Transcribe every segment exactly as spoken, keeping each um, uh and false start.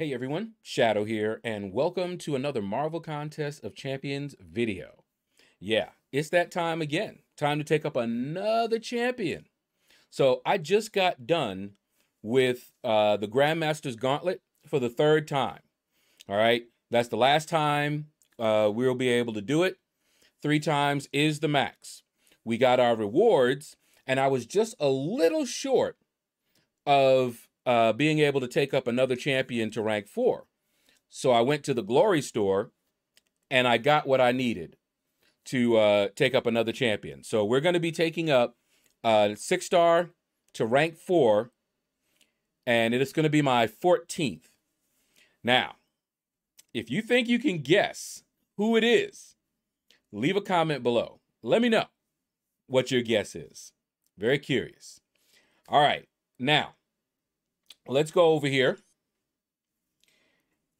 Hey everyone, Shadow here, and welcome to another Marvel Contest of Champions video. Yeah, it's that time again. Time to take up another champion. So I just got done with uh, the Grandmaster's Gauntlet for the third time. All right, that's the last time uh, we'll be able to do it. Three times is the max. We got our rewards, and I was just a little short of Uh, being able to take up another champion to rank four. So I went to the glory store and I got what I needed to uh, take up another champion. So we're going to be taking up uh, six star to rank four, and it is going to be my fourteenth. Now, if you think you can guess who it is, leave a comment below. Let me know what your guess is. Very curious. All right, now, let's go over here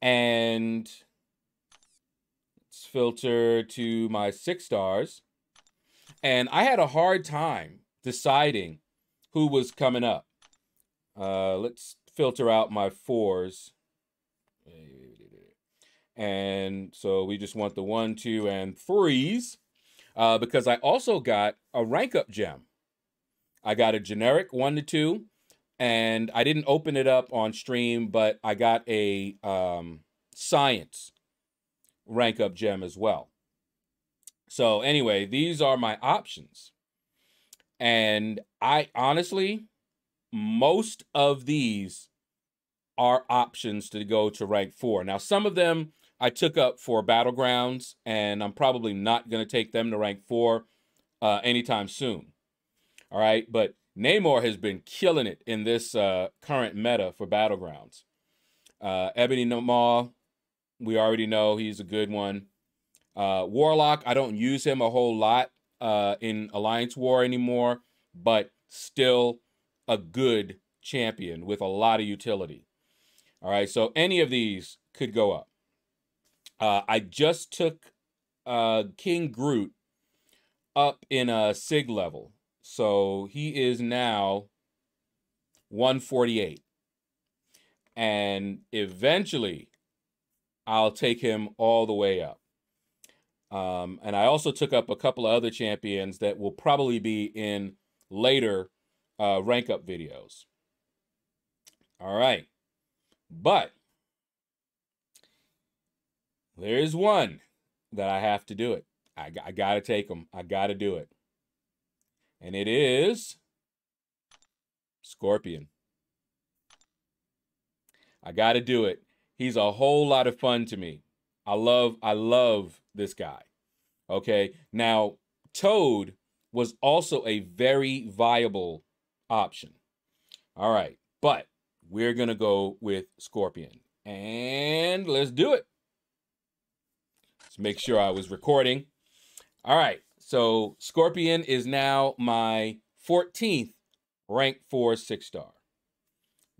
and let's filter to my six stars. And I had a hard time deciding who was coming up. Uh, let's filter out my fours. And so we just want the one, two, and threes uh, because I also got a rank up gem. I got a generic one to two. And I didn't open it up on stream, but I got a um, science rank up gem as well. So anyway, these are my options. And I honestly, most of these are options to go to rank four. Now, some of them I took up for Battlegrounds, and I'm probably not going to take them to rank four uh, anytime soon. All right, but Namor has been killing it in this uh, current meta for Battlegrounds. Uh, Ebony Namor, we already know he's a good one. Uh, Warlock, I don't use him a whole lot uh, in Alliance War anymore, but still a good champion with a lot of utility. All right, so any of these could go up. Uh, I just took uh, King Groot up in a Sig level. So he is now one forty-eight. And eventually, I'll take him all the way up. Um, and I also took up a couple of other champions that will probably be in later uh, rank up videos. All right. But there's one that I have to do it. I, I got to take him. I got to do it. And it is Scorpion. I got to do it. He's a whole lot of fun to me. I love, I love this guy. Okay. Now, Toad was also a very viable option. All right. But we're going to go with Scorpion. And let's do it. Let's make sure I was recording. All right. So Scorpion is now my fourteenth rank four six star.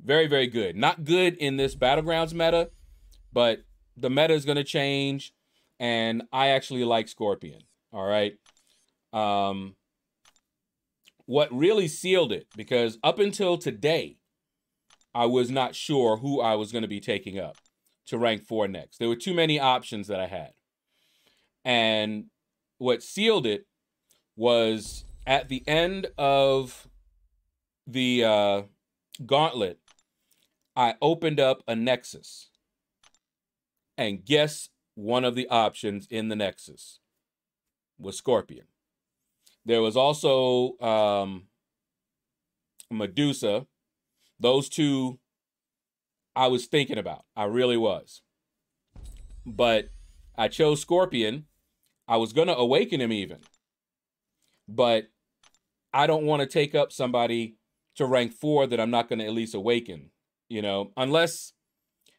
Very, very good. Not good in this Battlegrounds meta, but the meta is going to change, and I actually like Scorpion. All right. Um, what really sealed it, because up until today, I was not sure who I was going to be taking up to rank four next. There were too many options that I had. And what sealed it was at the end of the uh, gauntlet, I opened up a Nexus. And guess one of the options in the Nexus was Scorpion. There was also um, Medusa. Those two I was thinking about. I really was. But I chose Scorpion. I was going to awaken him even, but I don't want to take up somebody to rank four that I'm not going to at least awaken, you know, unless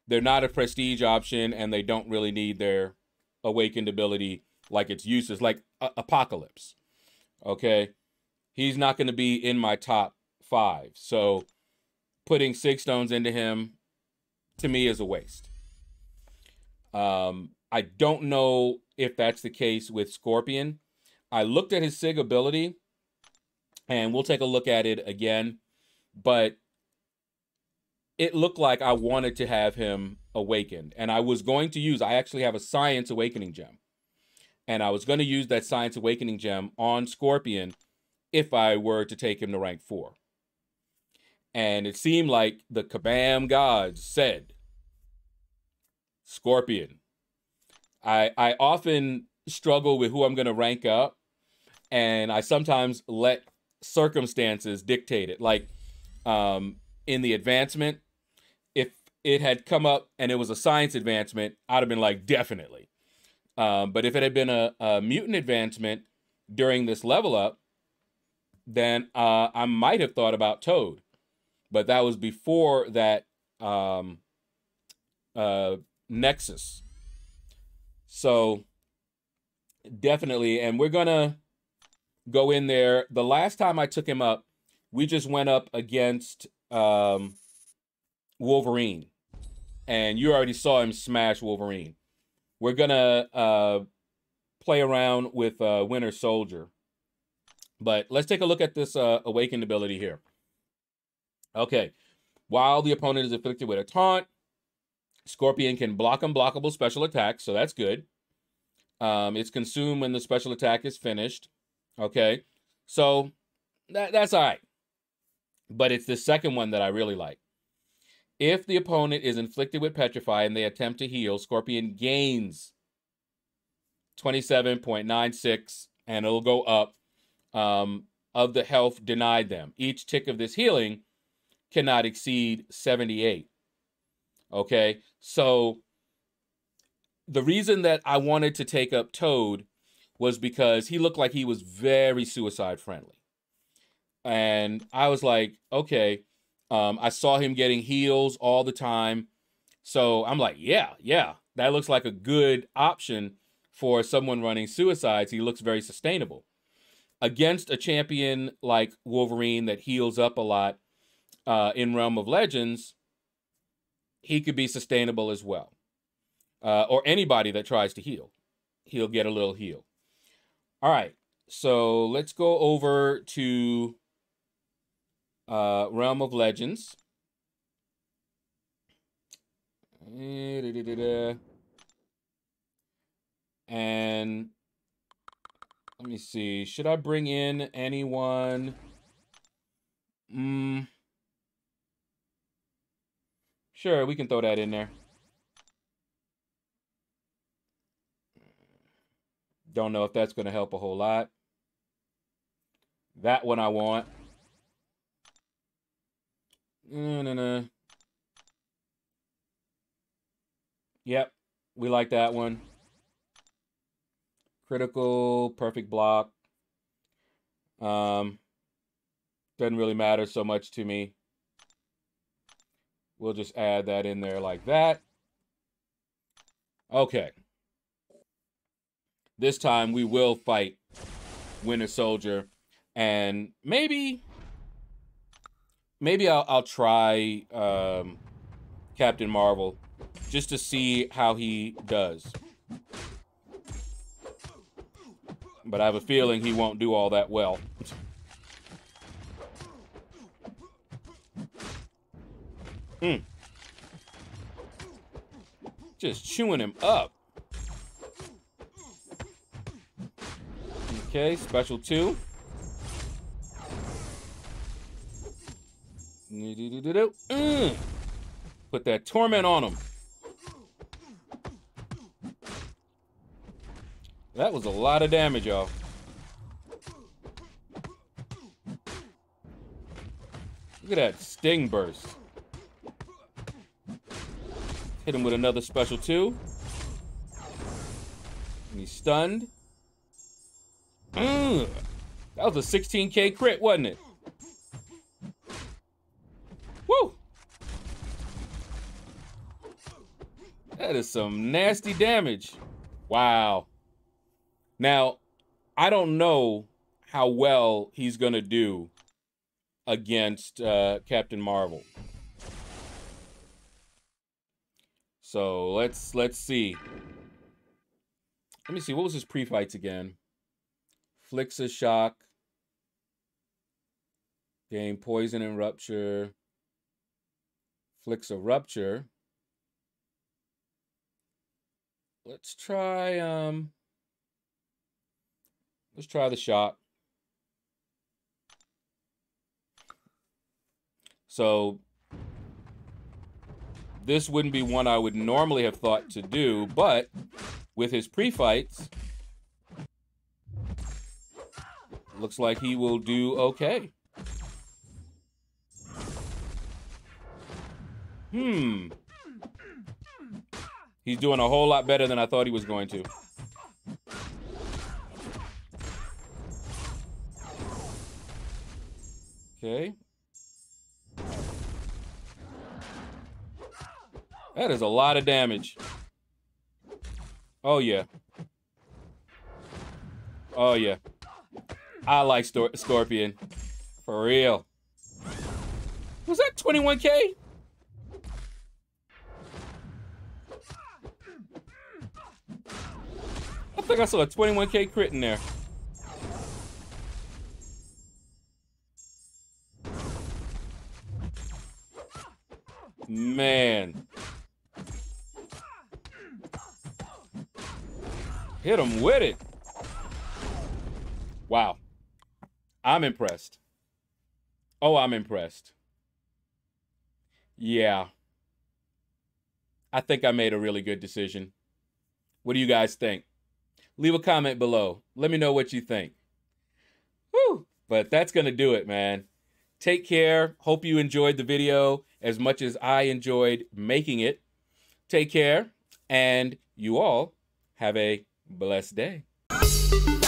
they're not a prestige option and they don't really need their awakened ability, like it's useless, like uh, Apocalypse. Okay. He's not going to be in my top five. So putting six stones into him to me is a waste. Um, I don't know if that's the case with Scorpion. I looked at his Sig ability, and we'll take a look at it again, but it looked like I wanted to have him awakened. And I was going to use, I actually have a Science Awakening Gem. And I was going to use that Science Awakening Gem on Scorpion if I were to take him to rank four. And it seemed like the Kabam gods said, Scorpion. I, I often struggle with who I'm going to rank up. And I sometimes let circumstances dictate it. Like um, in the advancement, if it had come up and it was a science advancement, I'd have been like, definitely. Um, but if it had been a, a mutant advancement during this level up, then uh, I might have thought about Toad. But that was before that um, uh, Nexus. So definitely, and we're going to go in there. The last time I took him up, we just went up against um, Wolverine. And you already saw him smash Wolverine. We're going to uh, play around with uh, Winter Soldier. But let's take a look at this uh, Awakened ability here. Okay, while the opponent is afflicted with a taunt, Scorpion can block unblockable special attacks, so that's good. Um, it's consumed when the special attack is finished. Okay, so that, that's all right. But it's the second one that I really like. If the opponent is inflicted with Petrify and they attempt to heal, Scorpion gains twenty-seven point nine six, and it'll go up um, of the health denied them. Each tick of this healing cannot exceed seventy-eight. Okay, so the reason that I wanted to take up Toad was because he looked like he was very suicide friendly. And I was like, okay, um, I saw him getting heals all the time. So I'm like, yeah, yeah, that looks like a good option for someone running suicides. He looks very sustainable. Against a champion like Wolverine that heals up a lot uh, in Realm of Legends, he could be sustainable as well. Uh, or anybody that tries to heal, he'll get a little heal. All right, so let's go over to uh, Realm of Legends. And let me see, should I bring in anyone? Mm. Sure, we can throw that in there. Don't know if that's going to help a whole lot. That one I want. No, no, no. Yep, we like that one. Critical, perfect block. Um, doesn't really matter so much to me. We'll just add that in there like that. Okay. This time we will fight Winter Soldier, and maybe, maybe I'll, I'll try um, Captain Marvel just to see how he does. But I have a feeling he won't do all that well. Mm. Just chewing him up. Okay, special two. Mm. Put that torment on him. That was a lot of damage, y'all. Look at that sting burst. Hit him with another special two. And he's stunned. Mm, that was a sixteen K crit, wasn't it? Woo! That is some nasty damage. Wow. Now, I don't know how well he's going to do against uh, Captain Marvel. So let's let's see. Let me see. What was his pre-fights again? Flicks a shock. Gain poison and rupture. Flicks a Rupture. Let's try, um, let's try the Shock. So this wouldn't be one I would normally have thought to do, but with his pre-fights, looks like he will do okay. Hmm. He's doing a whole lot better than I thought he was going to. Okay. That is a lot of damage. Oh, yeah. Oh, yeah. I like Scorpion. For real. Was that twenty-one K? I think I saw a twenty-one K crit in there. Man. Hit him with it. Wow. I'm impressed. Oh, I'm impressed. Yeah. I think I made a really good decision. What do you guys think? Leave a comment below. Let me know what you think. Whew. But that's going to do it, man. Take care. Hope you enjoyed the video as much as I enjoyed making it. Take care. And you all have a blessed day.